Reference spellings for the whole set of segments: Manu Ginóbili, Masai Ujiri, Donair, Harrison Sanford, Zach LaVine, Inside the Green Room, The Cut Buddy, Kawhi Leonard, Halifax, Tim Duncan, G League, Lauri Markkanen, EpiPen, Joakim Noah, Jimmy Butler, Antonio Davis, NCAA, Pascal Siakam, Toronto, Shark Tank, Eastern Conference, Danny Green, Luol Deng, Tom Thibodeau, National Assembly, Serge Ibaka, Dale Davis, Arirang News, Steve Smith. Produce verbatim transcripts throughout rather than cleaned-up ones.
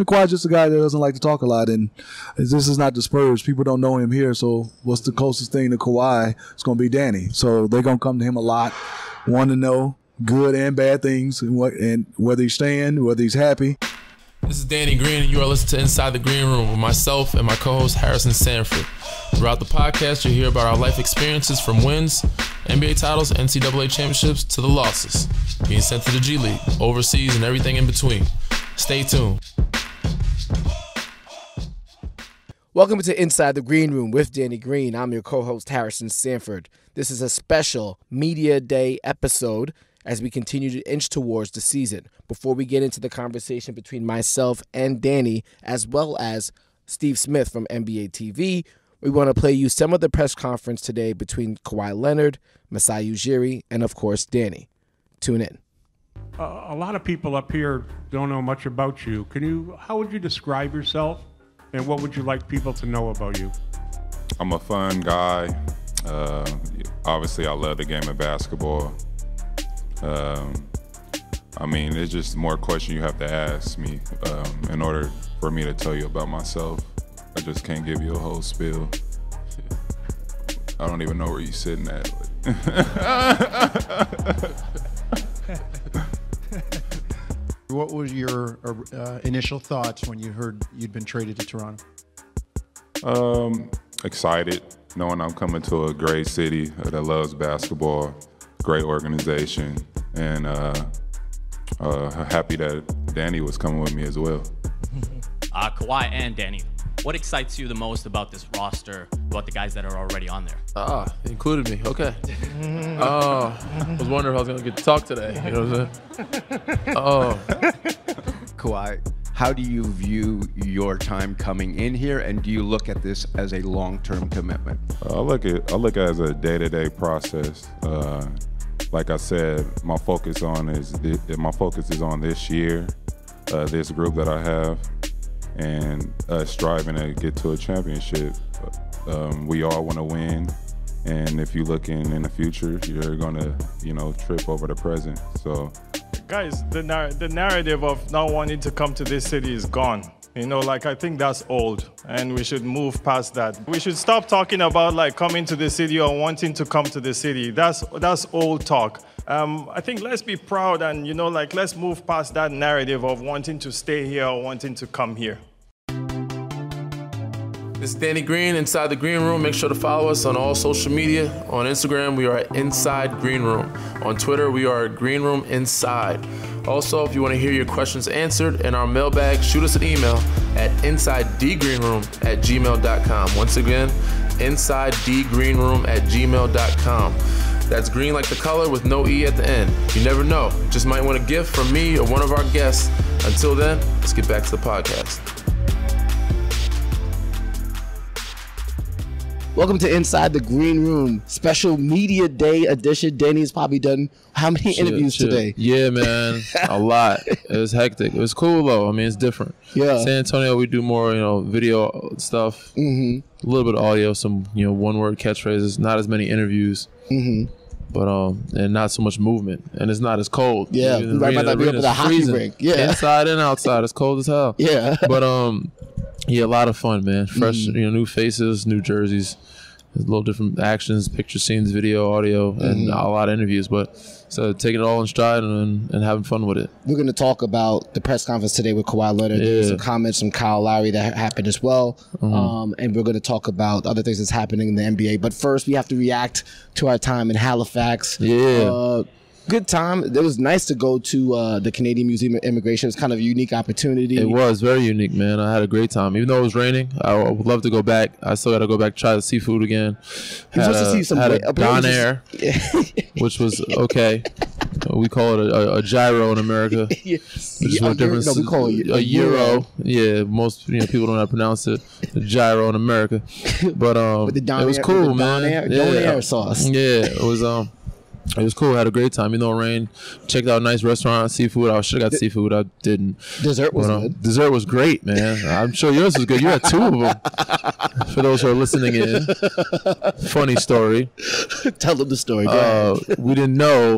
Kawhi's just a guy that doesn't like to talk a lot, and this is not the Spurs. People don't know him here, so what's the closest thing to Kawhi? It's going to be Danny. So they're going to come to him a lot, want to know good and bad things, and, what, and whether he's staying, whether he's happy. This is Danny Green, and you are listening to Inside the Green Room with myself and my co-host Harrison Sanford. Throughout the podcast, you'll hear about our life experiences from wins, N B A titles, N C double A championships, to the losses, being sent to the G League, overseas, and everything in between. Stay tuned. Welcome to Inside the Green Room with Danny Green. I'm your co-host Harrison Sanford. This is a special Media Day episode as we continue to inch towards the season. Before we get into the conversation between myself and Danny, as well as Steve Smith from N B A T V, we want to play you some of the press conference today between Kawhi Leonard, Masai Ujiri, and of course Danny. Tune in. Uh, a lot of people up here don't know much about you. Can you? How would you describe yourself, and what would you like people to know about you? I'm a fun guy. Uh, obviously, I love the game of basketball. Um, I mean, it's just more question you have to ask me um, in order for me to tell you about myself. I just can't give you a whole spiel. I don't even know where you're sitting at. What were your uh, initial thoughts when you heard you'd been traded to Toronto? Um, excited, knowing I'm coming to a great city that loves basketball. Great organization, and uh, uh, happy that Danny was coming with me as well. Uh, Kawhi and Danny, what excites you the most about this roster, about the guys that are already on there? Ah, uh, included me, okay. Oh, I was wondering if I was gonna get to talk today, you know what I'm saying? Oh. Kawhi, how do you view your time coming in here, and do you look at this as a long-term commitment? I look at, I look at it as a day-to-day process. Uh, Like I said, my focus on is my focus is on this year, uh, this group that I have, and uh, striving to get to a championship. Um, we all want to win, and if you're looking in the future, you're gonna, you know, trip over the present. So, guys, the nar the narrative of not wanting to come to this city is gone. You know, like, I think that's old, and we should move past that. We should stop talking about, like, coming to the city or wanting to come to the city. That's, that's old talk. Um, I think let's be proud and, you know, like, let's move past that narrative of wanting to stay here or wanting to come here. This is Danny Green, Inside the Green Room. Make sure to follow us on all social media. On Instagram, we are at Inside Green Room. On Twitter, we are at Green Room Inside. Also, if you want to hear your questions answered in our mailbag, shoot us an email at insidedgreenroom at gmail dot com. Once again, insidedgreenroom at gmail dot com. That's green like the color with no E at the end. You never know. You just might want a gift from me or one of our guests. Until then, let's get back to the podcast. Welcome to Inside the Green Room, special Media Day edition. Danny's probably done how many chill, interviews chill. today? Yeah, man, a lot. It was hectic. It was cool, though. I mean, it's different. Yeah. San Antonio, we do more, you know, video stuff, mm-hmm. a little bit of audio, some, you know, one-word catchphrases, not as many interviews, mm-hmm. but um, and not so much movement, and it's not as cold. Yeah, you know, right about to be up at a hockey rink. Yeah, inside and outside, it's cold as hell. Yeah, but um. Yeah, a lot of fun, man. Fresh, mm-hmm. you know, new faces, new jerseys, a little different actions, picture scenes, video, audio, mm-hmm. and a lot of interviews. But so taking it all in stride and, and having fun with it. We're going to talk about the press conference today with Kawhi Leonard. Yeah. There's some comments from Kyle Lowry that happened as well. Mm-hmm. um, and we're going to talk about other things that's happening in the N B A. But first, we have to react to our time in Halifax. Yeah. Uh, Good time. It was nice to go to uh, the Canadian Museum of Immigration. It was kind of a unique opportunity. It was very unique, man. I had a great time. Even though it was raining, I would love to go back. I still got to go back, try the seafood again. Had a, to see some had a Donair, which was okay. We call it a, a, a gyro in America. Yes. Which is no, no, we call it a, a euro. euro. Yeah, most you know people don't know how to pronounce it. A gyro in America. But um, With the Donair, it was cool, the man. Donair, yeah. Donair sauce. Yeah, it was... um. It was cool. I had a great time. You know, rain. Checked out a nice restaurant, seafood. I should have got seafood. I didn't. Dessert was but, um, good. Dessert was great, man. I'm sure yours was good. You had two of them. For those who are listening in, funny story. Tell them the story. Uh, we didn't know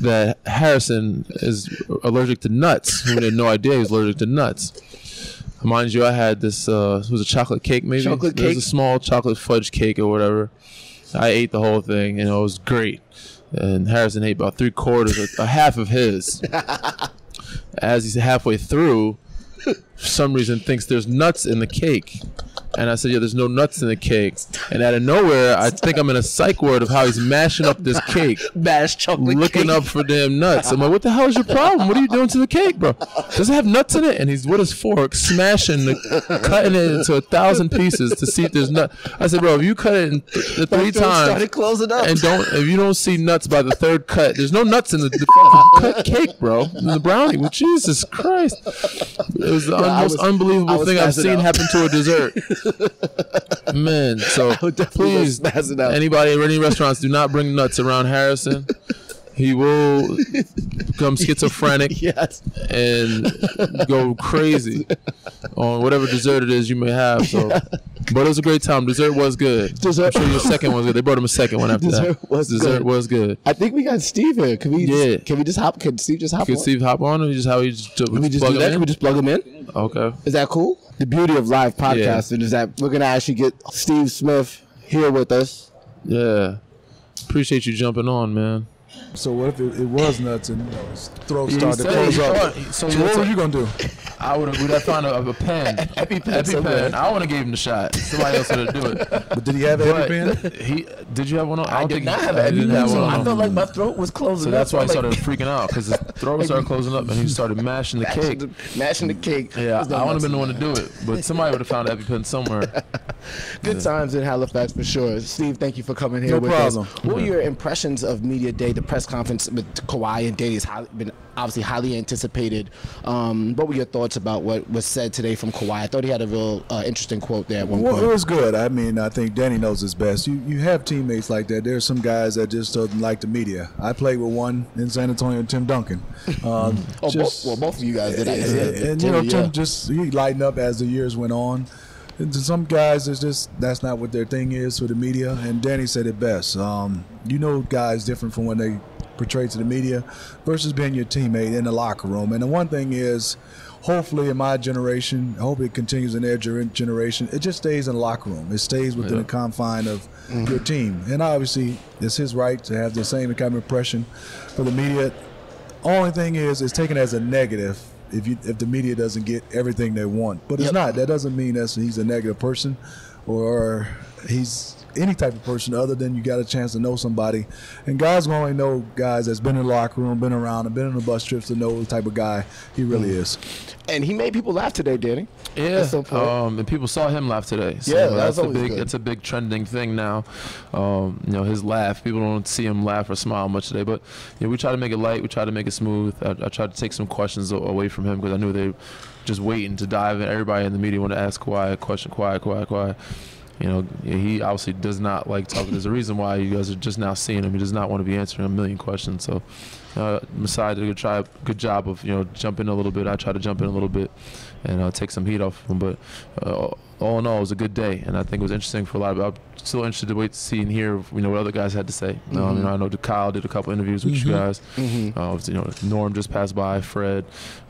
that Harrison is allergic to nuts. We had no idea he was allergic to nuts. Mind you, I had this, uh, it was a chocolate cake maybe? Chocolate cake? It was a small chocolate fudge cake or whatever. I ate the whole thing, and it was great. And Harrison ate about three quarters, of, a half of his. As he's halfway through, for some reason thinks there's nuts in the cake. And I said, yeah, there's no nuts in the cake. And out of nowhere, I think I'm in a psych ward of how he's mashing up this cake. Mashed chocolate looking cake. Up for damn nuts. I'm like, what the hell is your problem? What are you doing to the cake, bro? Does it have nuts in it? And he's with his fork, smashing, the, cutting it into a thousand pieces to see if there's nuts. I said, bro, if you cut it in the three times it up. and don't, if you don't see nuts by the third cut, there's no nuts in the, the cut cake, bro. In the brownie. Well, Jesus Christ. It was the yeah, un most was, unbelievable thing I've seen out. happen to a dessert. Man, so please, anybody in any restaurants, do not bring nuts around Harrison. He will become schizophrenic yes. and go crazy on whatever dessert it is you may have. So, yeah. But it was a great time. Dessert was good. Dessert. I'm sure your second one was good. They brought him a second one after dessert that. Was dessert good. was good. I think we got Steve here. Can we? Yeah. Just, can we just hop? Can Steve just hop? Can on? Steve hop on? Or just how we just, Can we just plug do that? Can we just plug him in? Okay. Is that cool? The beauty of live podcasting yeah. is that we're gonna actually get Steve Smith here with us. Yeah. Appreciate you jumping on, man. So what if it, it was nuts and you know, his throat started to close up? So what were you gonna do? I would have found a, a pen, EpiPen. EpiPen. I would have gave him the shot. Somebody else would have do it. But did he have an EpiPen? He did. You have one on? I, I did not have an EpiPen. So I felt like my throat was closing. So that's up. why I started freaking out because his throat started closing up and he started mashing the cake. The, mashing the cake. Yeah, I would have been the one to do it, but somebody would have found an EpiPen somewhere. Good yeah. times in Halifax for sure. Steve, thank you for coming here. No with problem. Us. What were your impressions of Media Day? The press conference with Kawhi and Danny has been obviously highly anticipated. Um, what were your thoughts about what was said today from Kawhi? I thought he had a real uh, interesting quote there at one well, point. It was good. I mean, I think Danny knows his best. You you have teammates like that. There are some guys that just don't like the media. I played with one in San Antonio, Tim Duncan. Um, oh, just, both, well, both of you guys did. I guess. And, and, and you know, yeah. Tim just he lightened up as the years went on. And to some guys, it's just that's not what their thing is for the media. And Danny said it best. Um, you know, guys different from when they portray to the media versus being your teammate in the locker room. And the one thing is, hopefully in my generation, I hope it continues in their generation, it just stays in the locker room. It stays within yeah. the confine of mm-hmm. your team. And obviously, it's his right to have the same kind of impression for the media. Only thing is, it's taken as a negative. If you if the media doesn't get everything they want, but it's yep. not. That doesn't mean that he's a negative person, or he's any type of person other than you got a chance to know somebody. And guys will only know guys that's been in the locker room, been around, and been on the bus trips to know the type of guy he really mm. is. And he made people laugh today, Danny. Yeah, um, and people saw him laugh today. So yeah, that's, that's a big good. that's a big trending thing now. Um, you know, his laugh. People don't see him laugh or smile much today, but you know, we try to make it light. We try to make it smooth. I, I tried to take some questions away from him because I knew they were just waiting to dive in. Everybody in the media wanted to ask Kawhi a question. Kawhi, Kawhi, Kawhi. You know, he obviously does not like talking. There's a reason why you guys are just now seeing him. He does not want to be answering a million questions. So, uh, Masai did a good, try, good job of, you know, jumping a little bit. I try to jump in a little bit and uh, take some heat off of him. But uh, all in all, it was a good day. And I think it was interesting for a lot of people. I'm still interested to wait to see and hear, you know, what other guys had to say. Mm-hmm. um, you know, I know Kyle did a couple interviews with mm-hmm. you guys. Mm-hmm. uh, you know, Norm just passed by, Fred.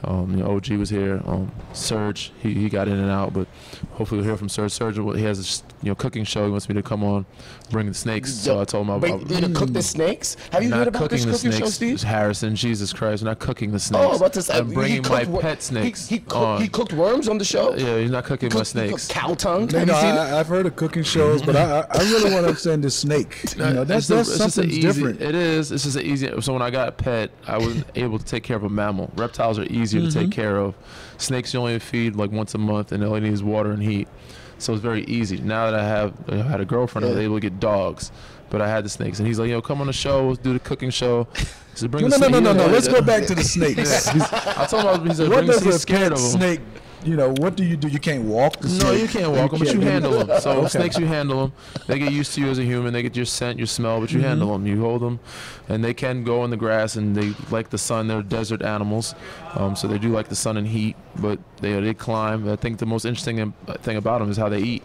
Um, you know, O G was here. Um, Serge, he, he got in and out. But hopefully we'll hear from Serge. Serge, he has a you know, cooking show. He wants me to come on, bring the snakes. Yo, so I told him I was going to cook the snakes? Have you heard about this cooking snakes, show, Steve? Harrison, Jesus Christ, we're not cooking the snakes. Oh, about to say, I'm bringing my pet snakes. He, he, cook, on. he cooked worms on the show? Uh, yeah, he's not cooking cook, my snakes. Cow tongue? No, you know, I, I've heard of cooking shows, but I, I really want to understand the snake. You know, that's that's something different. It is. It's just an easy. So when I got a pet, I wasn't able to take care of a mammal. Reptiles are easier mm-hmm. to take care of. Snakes you only feed like once a month, and all you need is water and heat. So it's very easy. Now that I have I had a girlfriend, yeah. I was able to get dogs, but I had the snakes. And he's like, yo, come on the show, let's do the cooking show. So bring no, the no, no, no, no, no. Let's go back to the snakes. I told him I was like, he's so scared of them. Snake? You know, what do you do? You can't walk the snake. No, you can't walk them, but you handle them. So okay. snakes, you handle them. They get used to you as a human. They get your scent, your smell, but you mm-hmm. handle them. You hold them, and they can go in the grass, and they like the sun. They're desert animals, um, so they do like the sun and heat, but they, they climb. I think the most interesting thing about them is how they eat.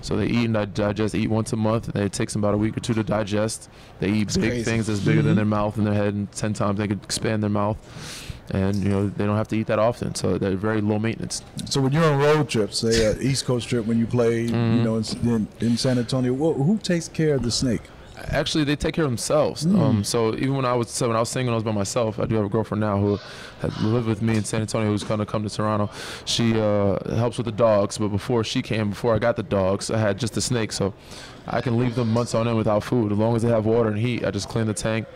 So they eat and digest, eat once a month. And it takes them about a week or two to digest. They eat that's big crazy. things that's bigger mm-hmm. than their mouth and their head, and ten times they could expand their mouth. and you know they don't have to eat that often, so they're very low maintenance. So when you're on road trips, say an East Coast trip, when you play, mm-hmm. you know, in, in San Antonio, well, who takes care of the snake? Actually, they take care of themselves. Mm. Um, so even when I was seven, I was single, I was by myself. I do have a girlfriend now who has lived with me in San Antonio, who's kind of come to Toronto. She uh, helps with the dogs, but before she came, before I got the dogs, I had just the snake. So I can leave them months on end without food. As long as they have water and heat, I just clean the tank,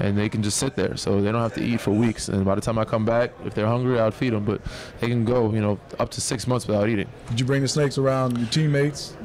and they can just sit there. So they don't have to eat for weeks. And by the time I come back, if they're hungry, I would feed them. But they can go, you know, up to six months without eating. Did you bring the snakes around your teammates?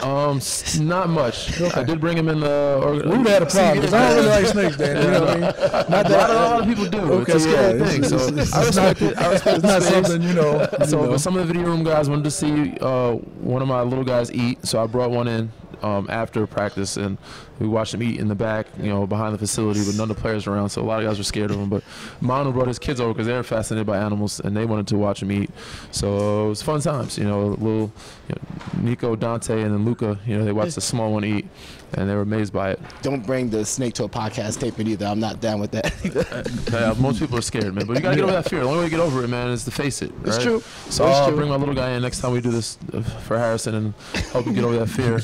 Um, not much. Okay. I did bring him in the. Or, we would have had a problem because I don't really like snakes, Dan. You know what I mean? Not that not a lot of people do. Okay, it's a scary yeah, thing. It's, so it's, I respect it. I respect it's not something you know. So, you know. But some of the video room guys wanted to see uh, one of my little guys eat, so I brought one in um, after practice, and we watched him eat in the back, you know, behind the facility, but none of the players around. So a lot of guys were scared of him. But Manu brought his kids over because they were fascinated by animals, and they wanted to watch him eat. So it was fun times, you know. Little you know, Nico, Dante, and then Luca, you know, they watched the small one eat, and they were amazed by it. Don't bring the snake to a podcast taping either. I'm not down with that. Yeah, most people are scared, man. But you gotta get over that fear. The only way to get over it, man, is to face it. Right? It's true. So it's I'll true. bring my little guy in next time we do this for Harrison and help him get over that fear.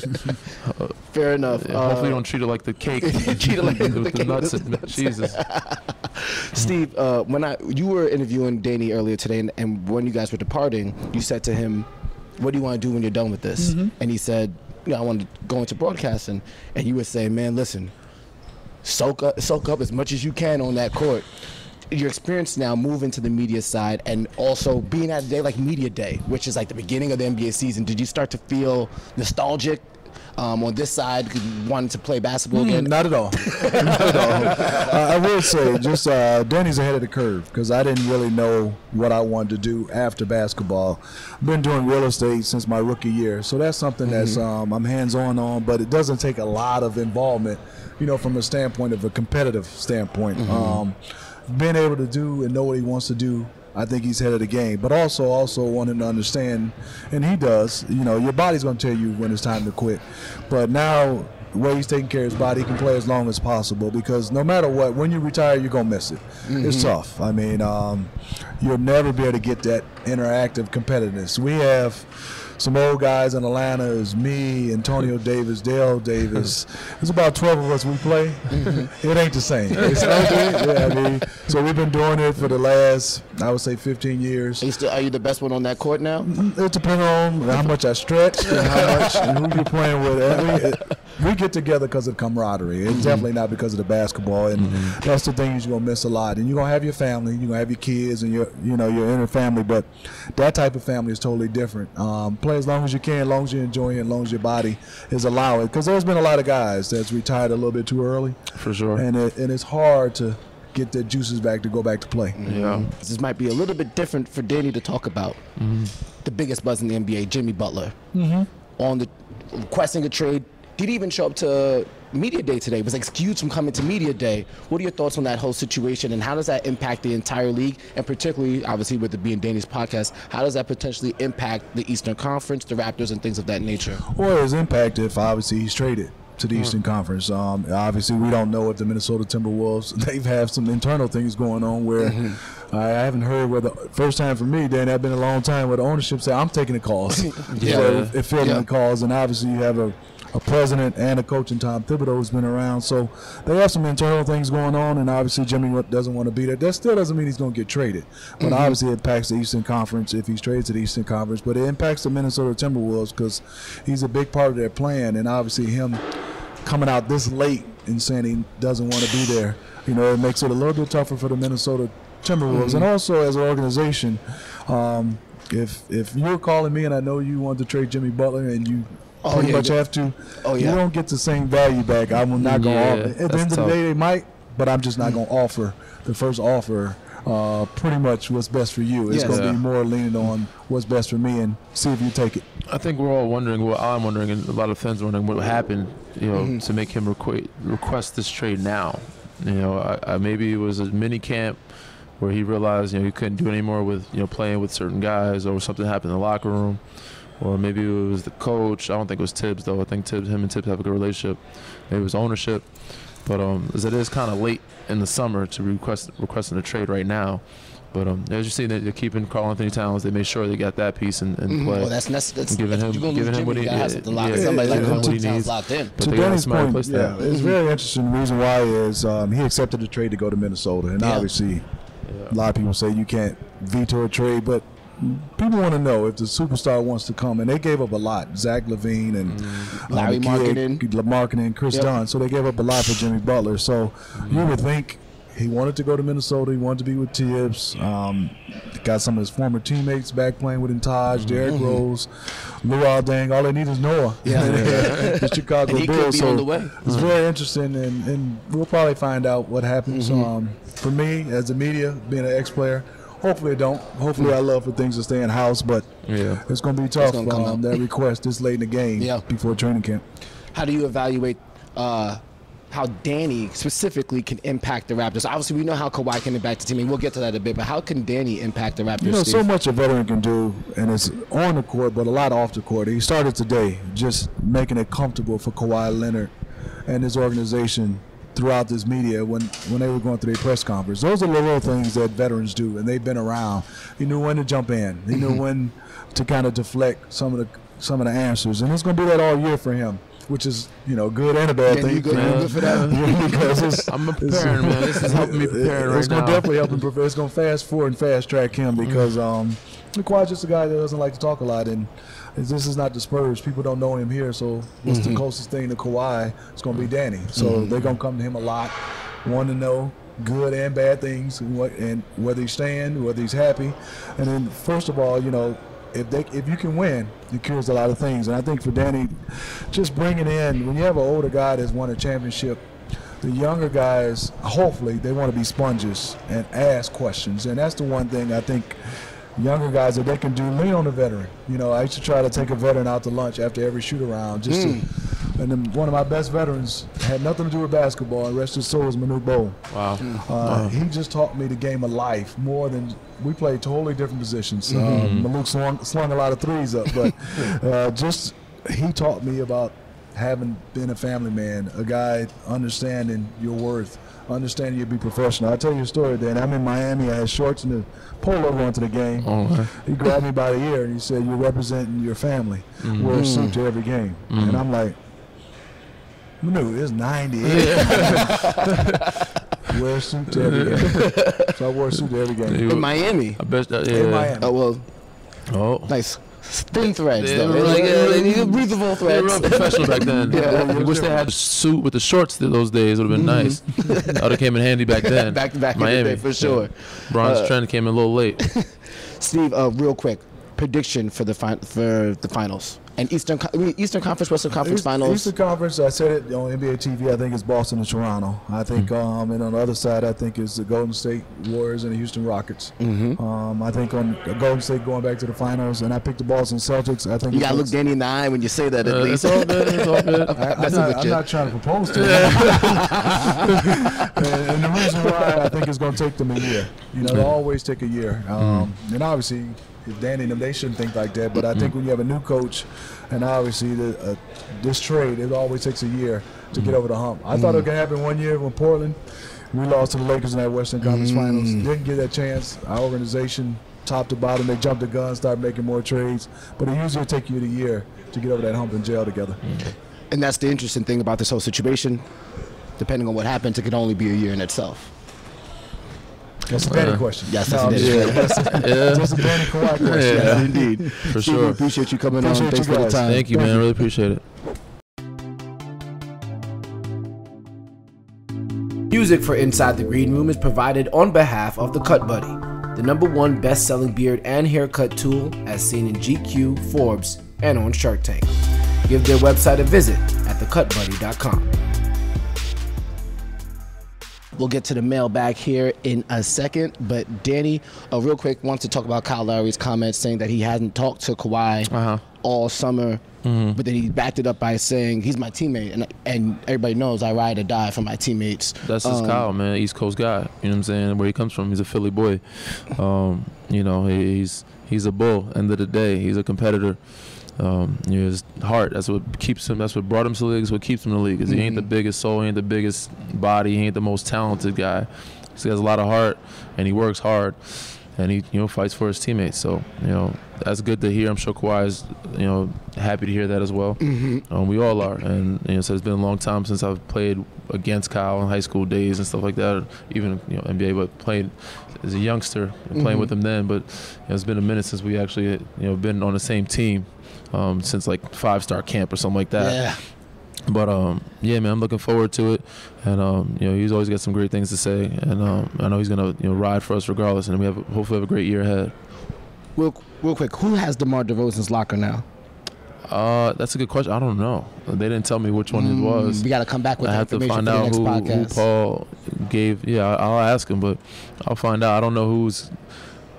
Fair enough. Yeah, uh, hopefully, don't treat it like the cake. Treat it like with the, the cake nuts and nuts. Jesus. Steve, uh, when I you were interviewing Danny earlier today, and, and when you guys were departing, you said to him, "What do you want to do when you're done with this?" Mm-hmm. And he said, "You know, I want to go into broadcasting." And you would say, "Man, listen, soak up, soak up as much as you can on that court." Your experience now moving to the media side, and also being at a day like Media Day, which is like the beginning of the N B A season. Did you start to feel nostalgic? Um, on this side, because you wanted to play basketball again? Mm, not at all. Not at all. Uh, I will say, just uh, Danny's ahead of the curve, because I didn't really know what I wanted to do after basketball. I've been doing real estate since my rookie year, so that's something mm-hmm. that's um, I'm hands-on on, but it doesn't take a lot of involvement, you know, from a standpoint of a competitive standpoint. Mm-hmm. um, being able to do and know what he wants to do, I think he's ahead of the game, but also also want him to understand, and he does, you know, your body's going to tell you when it's time to quit. But now, the way he's taking care of his body, he can play as long as possible, because no matter what, when you retire, you're going to miss it. Mm-hmm. It's tough. I mean, um, you'll never be able to get that interactive competitiveness. We have some old guys in Atlanta. Is me, Antonio Davis, Dale Davis. There's about twelve of us we play. Mm-hmm. It ain't the same. It's not the, yeah, I mean, so we've been doing it for the last, I would say, fifteen years. Are you, still, are you the best one on that court now? It depends on how much I stretch and how much and who you're playing with. I mean, it, we get together because of camaraderie. It's mm-hmm. definitely not because of the basketball, and mm-hmm. that's the thing you're gonna miss a lot. And you're gonna have your family, you're gonna have your kids, and your you know your inner family. But that type of family is totally different. Um, play as long as you can, as long as you're enjoying it, as long as your body is allowing. Because there's been a lot of guys that's retired a little bit too early, for sure. And it, and it's hard to get their juices back to go back to play. Yeah, this might be a little bit different for Danny to talk about. Mm-hmm. The biggest buzz in the N B A, Jimmy Butler, mm-hmm. on the requesting a trade. Did he even show up to Media Day today? Was excused from coming to Media Day. What are your thoughts on that whole situation, and how does that impact the entire league, and particularly, obviously, with it being Danny's podcast, how does that potentially impact the Eastern Conference, the Raptors, and things of that nature? Well, it's impacted if, obviously, he's traded to the Eastern Conference. Um, obviously, we don't know if the Minnesota Timberwolves, they've had some internal things going on where mm-hmm. I haven't heard where the first time for me, Dan, I've been a long time where the ownership said, I'm taking the calls. yeah. So it filled in yeah. the calls, and obviously you have a, a president and a coach in Tom Thibodeau who's been around. So they have some internal things going on, and obviously Jimmy doesn't want to be there. That still doesn't mean he's going to get traded. But mm-hmm. obviously it impacts the Eastern Conference if he's traded to the Eastern Conference. But it impacts the Minnesota Timberwolves because he's a big part of their plan, and obviously him coming out this late and saying he doesn't want to be there, you know, it makes it a little bit tougher for the Minnesota Timberwolves, mm-hmm. and also as an organization, um, if if you're calling me and I know you want to trade Jimmy Butler and you oh, pretty yeah, much yeah. have to, oh, yeah. you don't get the same value back. I will not go yeah, offer. At the end tough. of the day, they might, but I'm just not going to offer the first offer. Uh, pretty much what's best for you. It's yes. going to yeah. be more leaning on what's best for me, and see if you take it. I think we're all wondering, well, I'm wondering, and a lot of fans are wondering what happened, you know, mm-hmm. to make him requ request this trade now. You know, I, I, maybe it was a mini camp where he realized, you know, he couldn't do anymore with, you know, playing with certain guys, or something happened in the locker room, or maybe it was the coach. I don't think it was Tibbs, though. I think Tibbs, him and Tibbs have a good relationship. Maybe it was ownership. But um, as it is kind of late in the summer to request requesting a trade right now, But um, as you see, they're keeping Karl Anthony Towns. They made sure they got that piece in, in play. Oh, that's that's, that's giving him, giving him Jimmy, what he needs. Yeah, yeah, somebody yeah, like him Towns needs. Locked in. But to Danny's point, yeah, down. It's very interesting. The reason why is um, he accepted the trade to go to Minnesota, and yeah. obviously, yeah. a lot of people say you can't veto a trade, but people want to know if the superstar wants to come, and they gave up a lot. Zach LaVine and mm. Lauri um, Markkanen, Chris yep. Dunn. So they gave up a lot for Jimmy Butler. So mm. you would think. He wanted to go to Minnesota. He wanted to be with Tibbs. Um, got some of his former teammates back playing with him, Taj, Derrick mm-hmm. Rose, Luol Deng. All they need is Noah. Yeah, yeah. The Chicago and he Bulls. Could be so on the way. It's mm-hmm. very interesting, and, and we'll probably find out what happens. Mm-hmm. um, for me, as the media, being an ex-player, hopefully I don't. Hopefully I love for things to stay in house, but yeah. it's going to be tough. Gonna um, that request this late in the game yeah. before training camp. How do you evaluate uh, how Danny specifically can impact the Raptors? Obviously, we know how Kawhi can impact the team, and we'll get to that a bit, but how can Danny impact the Raptors? You know, Steve? So much a veteran can do, and it's on the court, but a lot off the court. He started today just making it comfortable for Kawhi Leonard and his organization throughout this media when, when they were going through their press conference. Those are the little things that veterans do, and they've been around. He knew when to jump in. He knew when to kind of deflect some of the some of the answers, and it's going to be that all year for him, which is, you know, good and a bad yeah, thing. You good, yeah. good for that? Yeah, because it's, I'm preparing, man. This is helping me prepare right gonna now. It's going to definitely help him prepare. It's going to fast forward and fast track him because um, Kawhi's just a guy that doesn't like to talk a lot, and this is not the Spurs. People don't know him here, so what's mm-hmm. the closest thing to Kawhi? It's going to be Danny. So mm-hmm. they're going to come to him a lot, want to know good and bad things, and, what, and whether he's staying, whether he's happy. And then, first of all, you know, If they, if you can win, it cures a lot of things. And I think for Danny, just bringing in, when you have an older guy that's won a championship, the younger guys, hopefully, they want to be sponges and ask questions. And that's the one thing I think younger guys, that they can do, lean on the veteran. You know, I used to try to take a veteran out to lunch after every shoot-around. Just mm. to, and then one of my best veterans had nothing to do with basketball, and rest his soul was Manu Ginóbili. Wow. Mm. Uh, wow. He just taught me the game of life more than – we played totally different positions. Mm-hmm. uh, Manu slung, slung a lot of threes up, but uh, just he taught me about having been a family man, a guy understanding your worth, understanding you'd be professional. I'll tell you a story, Dan. I'm in Miami. I had shorts and a polo going to the game. Oh, he grabbed me by the ear and he said, "You're representing your family. Mm-hmm. Wear a suit to every game." Mm-hmm. And I'm like, "Manu, it's ninety-eight. Yeah. Wear a suit to every game." So I wore a suit to every game. In Miami? I bet that, yeah. In Miami. Oh, well. Oh. Nice. Thin threads, yeah, though. They, like, uh, they needed breathable threads. They were professional back then. Yeah. I wish they had a suit with the shorts those days. It would have been mm-hmm. nice. That would have came in handy back then. back back Miami. In the day, for sure. Yeah. Bronze uh, trend came in a little late. Steve, uh, real quick, prediction for the fi for the finals. And Eastern, I mean, Eastern Conference, Western Conference East, Finals. Eastern Conference, I said it on N B A T V, I think it's Boston and Toronto. I think, mm-hmm. um, and on the other side, I think it's the Golden State Warriors and the Houston Rockets. Mm-hmm. um, I think on Golden State going back to the finals, and I picked the Boston Celtics. I think you got to look Danny in the eye when you say that, at uh, least. It's all good, it's all good. I, I'm, not, I'm not trying to propose to yeah. him. and, and the reason why I think it's going to take them a year. You know, it'll always take a year. Um, mm-hmm. And obviously, Danny and them, they shouldn't think like that. But I think when you have a new coach, and obviously the, uh, this trade, it always takes a year to get over the hump. I mm. thought it could happen one year when Portland, we lost to the Lakers in that Western Conference mm. Finals. Didn't get that chance. Our organization, top to bottom, they jumped the gun, started making more trades. But it usually takes you a year to get over that hump in jail together. Mm. And that's the interesting thing about this whole situation. Depending on what happens, it could only be a year in itself. That's a Danny uh, question. Yes, that's no, a Danny yeah. question. Yeah. That's a Danny Kawhi question. Yeah. Yes, indeed. For sure. We appreciate you coming appreciate on. Thanks for the time. Thank you, man. I really appreciate it. Music for Inside the Green Room is provided on behalf of The Cut Buddy, the number one best-selling beard and haircut tool as seen in G Q, Forbes, and on Shark Tank. Give their website a visit at the cut buddy dot com. We'll get to the mailbag here in a second, but Danny, uh, real quick, wants to talk about Kyle Lowry's comments saying that he hasn't talked to Kawhi uh-huh. all summer, mm-hmm. but then he backed it up by saying he's my teammate, and and everybody knows I ride or die for my teammates. That's um, his Kyle, man, East Coast guy. You know what I'm saying? Where he comes from, he's a Philly boy. Um, you know, he's he's a bull. End of the day, he's a competitor. Um, you know, his heart, that's what keeps him, that's what brought him to the league, that's what keeps him in the league. Cause he ain't the biggest soul, he ain't the biggest body, he ain't the most talented guy. So he has a lot of heart and he works hard. and he, you know, fights for his teammates. So, you know, that's good to hear. I'm sure Kawhi is, you know, happy to hear that as well. Mm-hmm. Um, we all are. And, you know, so it's been a long time since I've played against Kyle in high school days and stuff like that, or even, you know, N B A, but played as a youngster and playing mm-hmm. with him then. But you know, it's been a minute since we actually, you know, been on the same team, um, since like five-star camp or something like that. Yeah. But, um, yeah, man, I'm looking forward to it. And, um, you know, he's always got some great things to say. And um, I know he's going to, you know, ride for us regardless. And we have hopefully have a great year ahead. Real, real quick, who has DeMar DeRozan's locker now? Uh, that's a good question. I don't know. They didn't tell me which one mm, it was. We got to come back with I have to find out who, who Paul gave. Yeah, I'll ask him, but I'll find out. I don't know who's –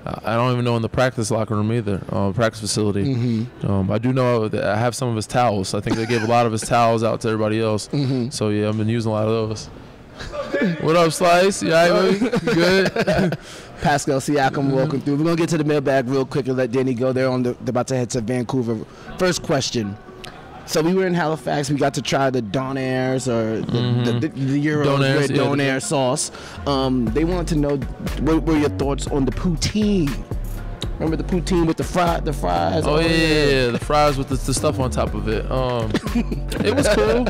I don't even know in the practice locker room either, uh, practice facility. Mm-hmm. um, I do know that I have some of his towels. I think they gave a lot of his towels out to everybody else. Mm-hmm. So, yeah, I've been using a lot of those. What up, Slice? You all right, man? Good? Pascal Siakam walking through. We're going to get to the mailbag real quick and let Danny go. They're, on the, they're about to head to Vancouver. First question. So we were in Halifax. We got to try the Donairs or the, mm-hmm. the, the, the Euro Donairs, yeah, Donair yeah. sauce. Um, they wanted to know, what were your thoughts on the poutine? Remember the poutine with the fry, the fries? Oh, yeah, yeah, yeah, the fries with the, the stuff on top of it. Um, it was cool.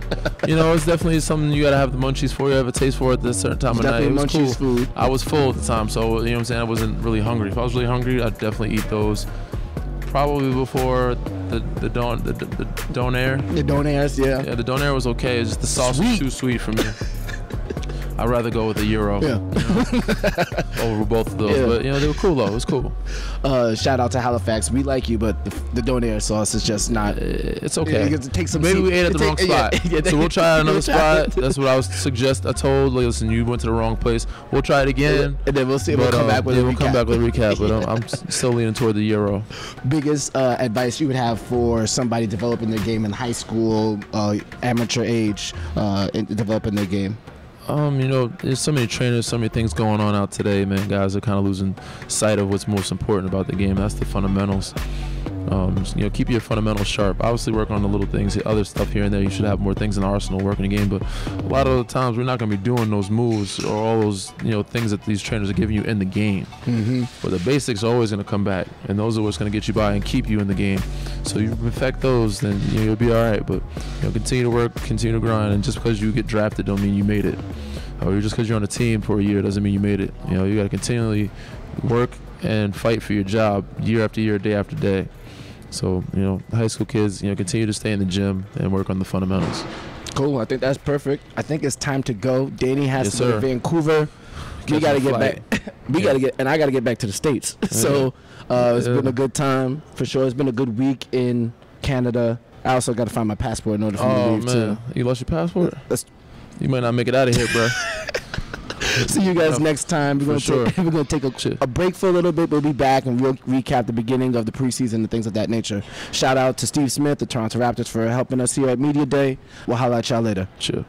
You know, it's definitely something you got to have the munchies for. You have a taste for it at a certain time of night. It was munchies cool. Food. I was full at the time, so, you know what I'm saying, I wasn't really hungry. If I was really hungry, I'd definitely eat those. Probably before the the don the, the, the donair. The donairs, yeah. Yeah, the donair was okay. It's just the sauce sweet. was too sweet for me. I'd rather go with the Euro yeah. you know, over both of those. Yeah. But, you know, they were cool, though. It was cool. Uh, shout out to Halifax. We like you, but the, the Donair sauce is just not. It's okay. It, it takes some Maybe seat. we ate at the it wrong take, spot. Yeah, yeah, so we'll try out another spot. That's what I was suggest. I told, like, listen, you went to the wrong place. We'll try it again. And then we'll see. But, we'll come um, back with a recap. We'll come back with a recap. But um, I'm still leaning toward the Euro. Biggest uh, advice you would have for somebody developing their game in high school, uh, amateur age, uh, in developing their game? Um, you know, there's so many trainers, so many things going on out today, man. Guys are kind of losing sight of what's most important about the game. That's the fundamentals. Um, you know, keep your fundamentals sharp. Obviously, work on the little things, the other stuff here and there. You should have more things in the arsenal working the game. But a lot of the times, we're not going to be doing those moves or all those, you know, things that these trainers are giving you in the game. Mm-hmm. But the basics are always going to come back, and those are what's going to get you by and keep you in the game. So you perfect those, then you know, you'll be all right. But you know, continue to work, continue to grind, and just because you get drafted don't mean you made it. Or just because you're on a team for a year doesn't mean you made it. You know, you got to continually work and fight for your job year after year, day after day. So, you know, high school kids, you know, continue to stay in the gym and work on the fundamentals. Cool. I think that's perfect. I think it's time to go. Danny has yes, to go to Vancouver. Catch we got to get flight. back. we yeah. got to get, and I got to get back to the States. Yeah. So uh, it's yeah. been a good time for sure. It's been a good week in Canada. I also got to find my passport in order for oh, me to leave man. too. You lost your passport? That's You might not make it out of here, bro. See you guys no, next time. We're going sure. to take a, a break for a little bit. We'll be back and we'll recap the beginning of the preseason and things of that nature. Shout out to Steve Smith, the Toronto Raptors, for helping us here at Media Day. We'll holler at y'all later. Sure.